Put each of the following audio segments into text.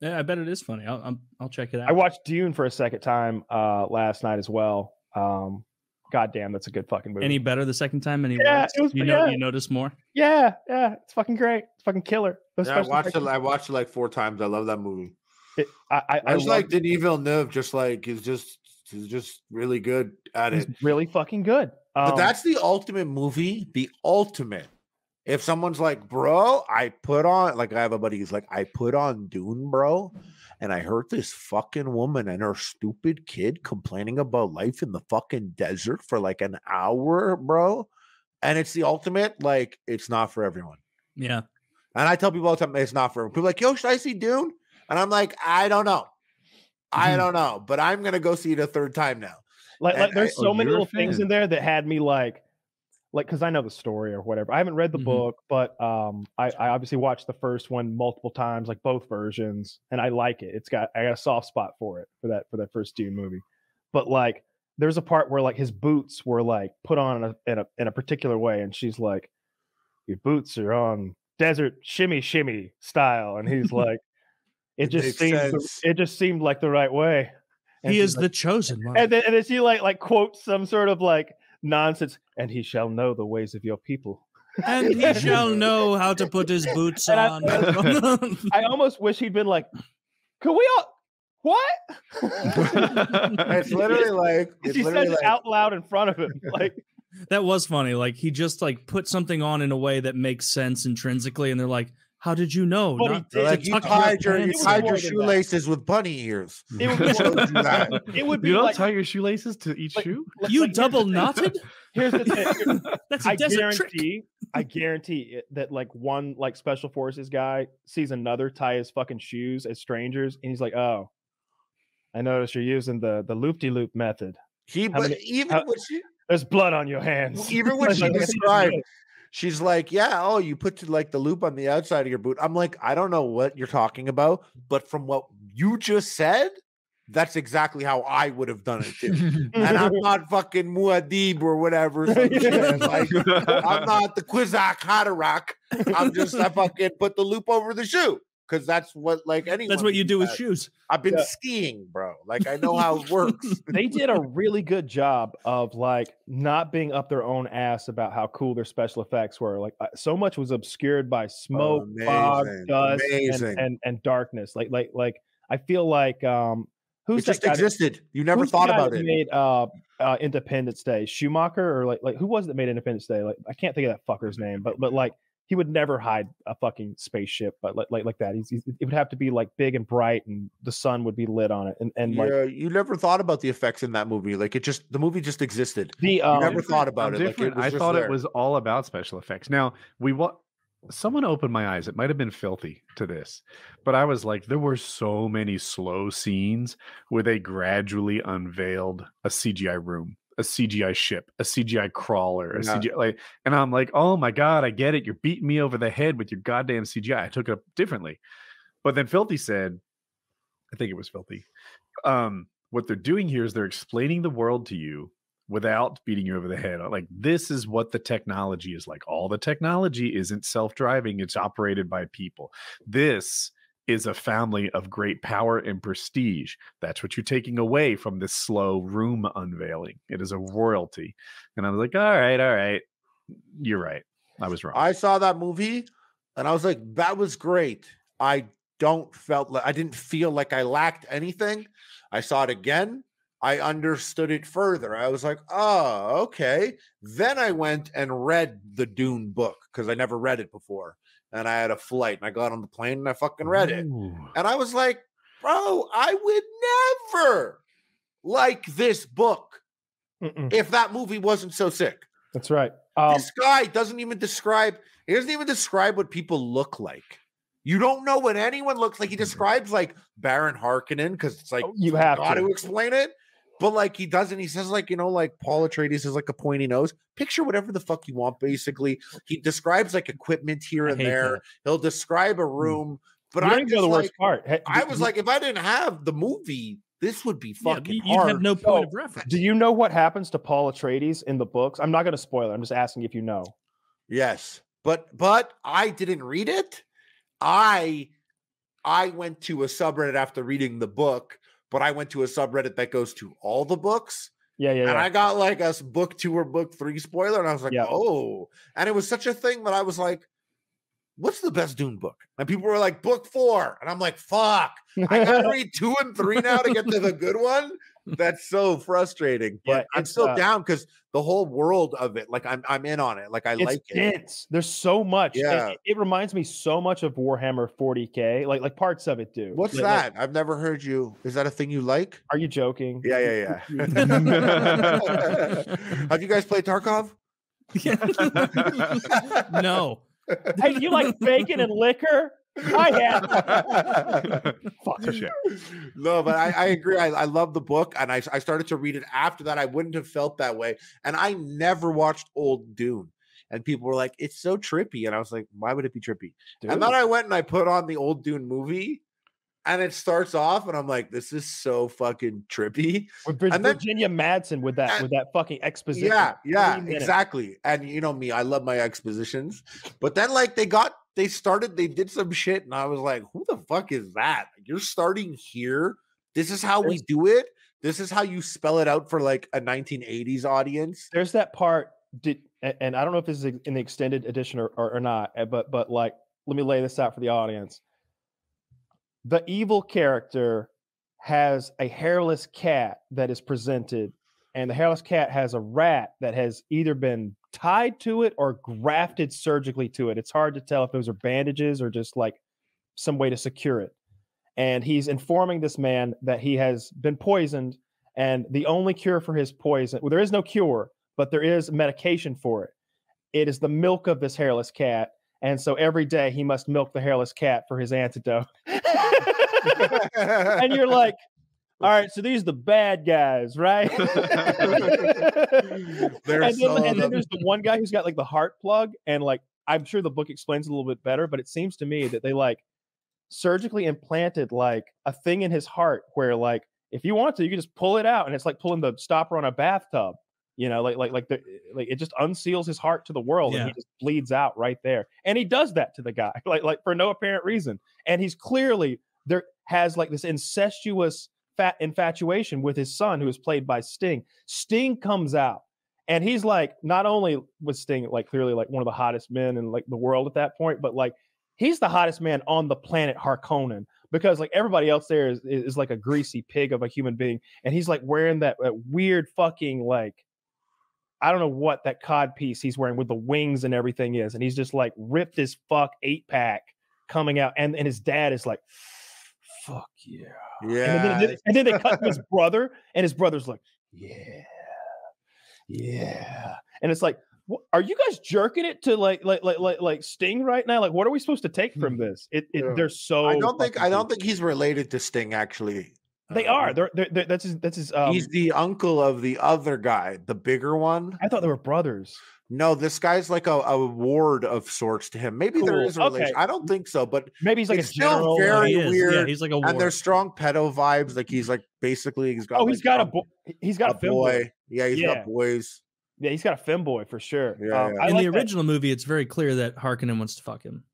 Yeah, I bet it is funny. I'll check it out. I watched Dune for a second time last night as well. God damn, that's a good fucking movie. Any better the second time? Any worse? It was, you notice more? Yeah, yeah. It's fucking great. It's fucking killer. Yeah, I watched it like 4 times. I love that movie. I just like Denis Villeneuve, just like he's just really good at it. He's really fucking good. But that's the ultimate movie. The ultimate. If someone's like, bro, I put on, like I have a buddy, he's like, I put on Dune, bro, and I heard this fucking woman and her stupid kid complaining about life in the fucking desert for like an hour, bro. And it's the ultimate, like, it's not for everyone. Yeah. And I tell people all the time, it's not for everyone. People are like, yo, should I see Dune? And I'm like, I don't know. I don't know, but I'm going to go see it a third time now. Like there's so many little things in there that had me like, because I know the story or whatever. I haven't read the book, but I obviously watched the first one multiple times, like both versions, and I like it. I got a soft spot for it, for that first Dune movie. But like, there's a part where like his boots were like put on in a particular way, and she's like, "Your boots are on desert shimmy style," and he's like, "It just seemed like the right way." And he is like, the chosen one, and then she like quotes some sort of like nonsense, and he shall know the ways of your people, and he shall know how to put his boots on. I almost wish he'd been like, could we all what? It's literally like she says it out loud in front of him. Like, that was funny. Like, he just like put something on in a way that makes sense intrinsically, and they're like, how did you know? Not, like, you tied your shoelaces with bunny ears. It would be you don't like, tie your shoelaces to each shoe? You like, double knotted? Here's the thing. That's a desert trick. I guarantee it, that like one like special forces guy sees another tie his fucking shoes as strangers, and he's like, oh, I noticed you're using the loop-de-loop method. There's blood on your hands. Even when she described, she's like, yeah, oh, you put like the loop on the outside of your boot. I'm like, I don't know what you're talking about, but from what you just said, that's exactly how I would have done it too. And I'm not fucking Muad'Dib or whatever. Like, I'm not the Kwisatz Haderach. I'm just, I fucking put the loop over the shoe. Because that's what, like, anyone. That's what you do with shoes. I've been skiing, bro. Like, I know how it works. They did a really good job of, like, not being up their own ass about how cool their special effects were. Like, so much was obscured by smoke, fog, dust, and darkness. Like, I feel like, who's it just that existed? You never thought about it. Made Independence Day, Schumacher, or like who was it that made Independence Day? Like, I can't think of that fucker's name, but like. He would never hide a fucking spaceship, but like that. It would have to be like big and bright, and the sun would be lit on it. And yeah, like, you never thought about the effects in that movie. Like, the movie just existed. You never thought about it. Like, I thought it was all about special effects. Now someone opened my eyes. It might have been Filthy to this, but I was like, there were so many slow scenes where they gradually unveiled a CGI room, a CGI ship, a CGI crawler, CGI, like, and I'm like, oh my God, I get it. You're beating me over the head with your goddamn CGI. I took it up differently. But then Filthy said, I think it was Filthy, what they're doing here is they're explaining the world to you without beating you over the head. Like, this is what the technology is like. All the technology isn't self-driving. It's operated by people. This is a family of great power and prestige. That's what you're taking away from this slow room unveiling. It is a royalty. And I was like, all right. You're right. I was wrong. I saw that movie and I was like, that was great. I didn't feel like I lacked anything. I saw it again. I understood it further. I was like, oh, okay. Then I went and read the Dune book because I never read it before. And I had a flight, and I got on the plane, and I fucking read it. Ooh. And I was like, bro, I would never like this book if that movie wasn't so sick. That's right. This guy doesn't even describe what people look like. You don't know what anyone looks like. He describes, like, Baron Harkonnen, because it's like, you have got to explain it. But, like, he doesn't. He says, like, you know, like, Paul Atreides is, like, a pointy nose. Picture whatever the fuck you want, basically. He describes, like, equipment here and there. That. He'll describe a room. But I didn't go the worst part. I was like, if I didn't have the movie, this would be fucking hard. You'd have no point of reference. Do you know what happens to Paul Atreides in the books? I'm not going to spoil it. I'm just asking if you know. Yes. But I didn't read it. I I went to a subreddit after reading the book, but I went to a subreddit that goes to all the books. Yeah. I got like a book 2 or book 3 spoiler, and I was like, oh. And it was such a thing that I was like, what's the best Dune book? And people were like, book 4. And I'm like, fuck, I gotta read 2 and 3 now to get to the good one. That's so frustrating. But yeah, I'm still down because the whole world of it, like I'm in on it. Like I like it. Dense. There's so much. Yeah. It reminds me so much of Warhammer 40K. Like parts of it do. What's that? Like, I've never heard you. Is that a thing you like? Are you joking? Yeah. Have you guys played Tarkov? No. Hey, you like bacon and liquor? I have. Fuck shit. No, but I agree. I love the book, and I started to read it after that. I wouldn't have felt that way. And I never watched old Dune. And people were like, it's so trippy. And I was like, why would it be trippy? Dude. And then I went and I put on the old Dune movie, and it starts off, and I'm like, this is so fucking trippy. And then, Virginia Madsen with that fucking exposition. Yeah, exactly. And you know me, I love my expositions. But then, like, they did some shit, and I was like, who the fuck is that? You're starting here. This is how we do it. This is how you spell it out for, like, a 1980s audience. There's that part, and I don't know if this is in the extended edition or not, but like, let me lay this out for the audience. The evil character has a hairless cat that is presented, and the hairless cat has a rat that has either been tied to it or grafted surgically to it. It's hard to tell if those are bandages or just like some way to secure it. And he's informing this man that he has been poisoned, and the only cure for his poison, well, there is no cure, but there is medication for it. It is the milk of this hairless cat. And so every day he must milk the hairless cat for his antidote. And you're like, all right, so these are the bad guys, right? and then there's the one guy who's got like the heart plug, and like, I'm sure the book explains a little bit better, but it seems to me that they like surgically implanted like a thing in his heart where like, if you want to, you can just pull it out, and it's like pulling the stopper on a bathtub. You know, like it just unseals his heart to the world, and he just bleeds out right there. And he does that to the guy, like for no apparent reason. And he's clearly has like this incestuous infatuation with his son, who is played by Sting. Sting comes out, and he's like, not only was Sting like clearly like one of the hottest men in like the world at that point, but like he's the hottest man on the planet Harkonnen, because like everybody else there is like a greasy pig of a human being, and he's like wearing that weird fucking like, I don't know what that cod piece he's wearing with the wings and everything is. And he's just like ripped as fuck 8-pack coming out. And his dad is like, fuck yeah. Yeah. And then they cut to his brother, and his brother's like, yeah. Yeah. And it's like, are you guys jerking it to like Sting right now? Like, what are we supposed to take from this? They're so. I don't think he's related to Sting, actually. They are. They're that's his. He's the uncle of the other guy, the bigger one. I thought they were brothers. No, this guy's like a ward of sorts to him. Maybe there is a relation. I don't think so, but maybe he's like a general. Still very weird. Yeah, he's like a ward. And there's strong pedo vibes. Like he's like basically he's got. Oh, he's got a boy. Yeah, he's got boys. Yeah, he's got a femboy for sure. Yeah, in the original movie, it's very clear that Harkonnen wants to fuck him.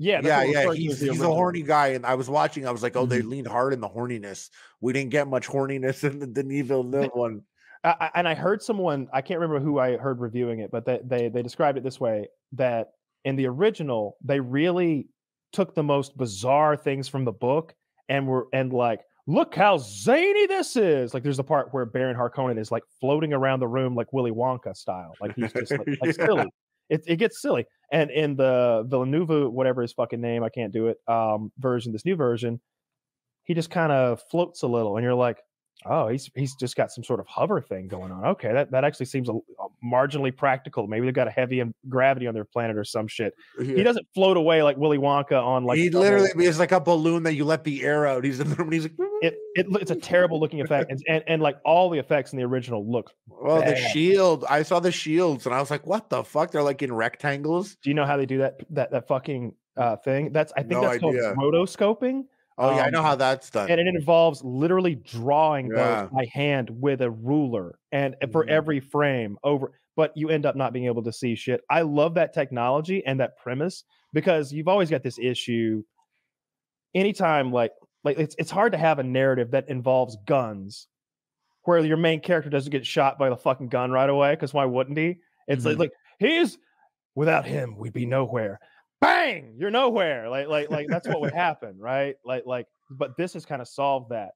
Yeah. He's a horny guy, and I was watching. I was like, "Oh, they leaned hard in the horniness. We didn't get much horniness in the Denis Villeneuve one." And I heard someone, I can't remember who I heard reviewing it, but they described it this way: that in the original, they really took the most bizarre things from the book and like, look how zany this is. Like, there's a part where Baron Harkonnen is like floating around the room like Willy Wonka style, like he's just like silly. It gets silly. And in the Villeneuve, whatever his fucking name, I can't do it, version, this new version, he just kind of floats a little, and you're like, oh, he's just got some sort of hover thing going on. Okay, that actually seems marginally practical. Maybe they've got a heavy gravity on their planet or some shit. Yeah. He doesn't float away like Willy Wonka on like... He literally is like a balloon that you let the air out. He's in the room, and he's like... It's a terrible looking effect, and like all the effects in the original look. Well, bad. The shield. I saw the shields, and I was like, "What the fuck?" They're like in rectangles. Do you know how they do that fucking thing? I think that's called rotoscoping. Oh yeah, I know how that's done. And it involves literally drawing those by hand with a ruler, and for every frame over. But you end up not being able to see shit. I love that technology and that premise, because you've always got this issue anytime like it's hard to have a narrative that involves guns where your main character doesn't get shot by the fucking gun right away, because why wouldn't he? It's mm-hmm. like he's without him we'd be nowhere. Bang, you're nowhere. Like that's what would happen, right? But this has kind of solved that.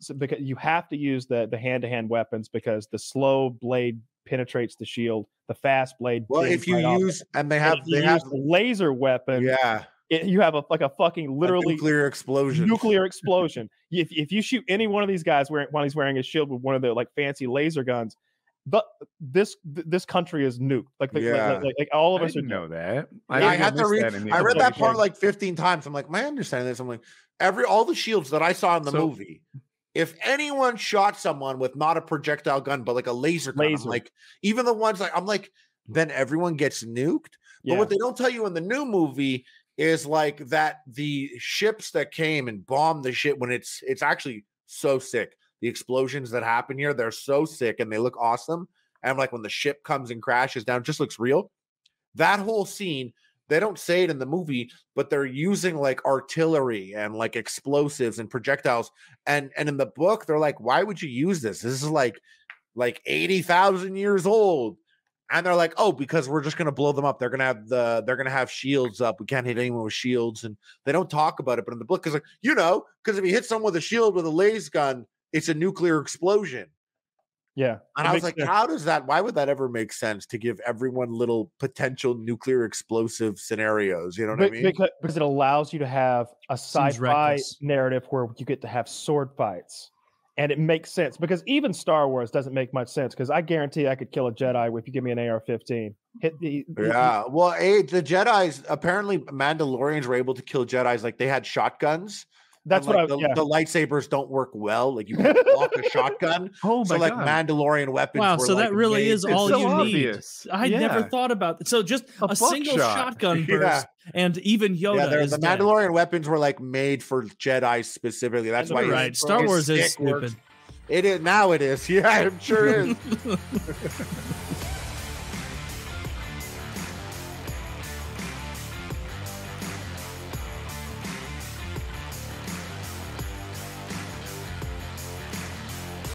So because you have to use the hand-to-hand weapons, because the slow blade penetrates the shield, the fast blade. Well, if you use and they have a laser weapon, yeah, you have a fucking literally nuclear explosion. If you shoot any one of these guys while he's wearing his shield with one of the fancy laser guns, this country is nuked. Like all of us would know that. I had to read. I read that part 15 times. I'm like, my understanding is, I'm like, all the shields that I saw in the movie, if anyone shot someone with not a projectile gun but a laser gun, I'm like, even the ones then everyone gets nuked. But what they don't tell you in the new movie is that the ships that came and bombed the shit, when it's actually so sick. The explosions that happen here, they're so sick and they look awesome. And when the ship comes and crashes down, it just looks real. That whole scene, they don't say it in the movie, but they're using artillery and explosives and projectiles. And in the book, they're like, why would you use this? This is 80,000 years old. And they're like, oh, because we're just gonna blow them up. They're gonna have shields up. We can't hit anyone with shields. And they don't talk about it, but in the book, it's because if you hit someone with a shield with a laser gun, it's a nuclear explosion. Yeah. And I was like, sense. How does that, why would that ever make sense to give everyone little potential nuclear explosive scenarios? You know what I mean? Because it allows you to have a sci-fi narrative where you get to have sword fights. And it makes sense, because even Star Wars doesn't make much sense, because I guarantee I could kill a Jedi if you give me an AR-15. The Jedis, apparently Mandalorians were able to kill Jedis. They had shotguns. That's what the lightsabers don't work well. You can block a shotgun. Oh my God. Mandalorian weapons. Wow, so that really is all you need. I never thought about that. So just a single shotgun burst, and even Yoda. Yeah, the Mandalorian weapons were made for Jedi specifically. That's why right. Star Wars is stupid. It is now. It is. Yeah, I'm sure it is.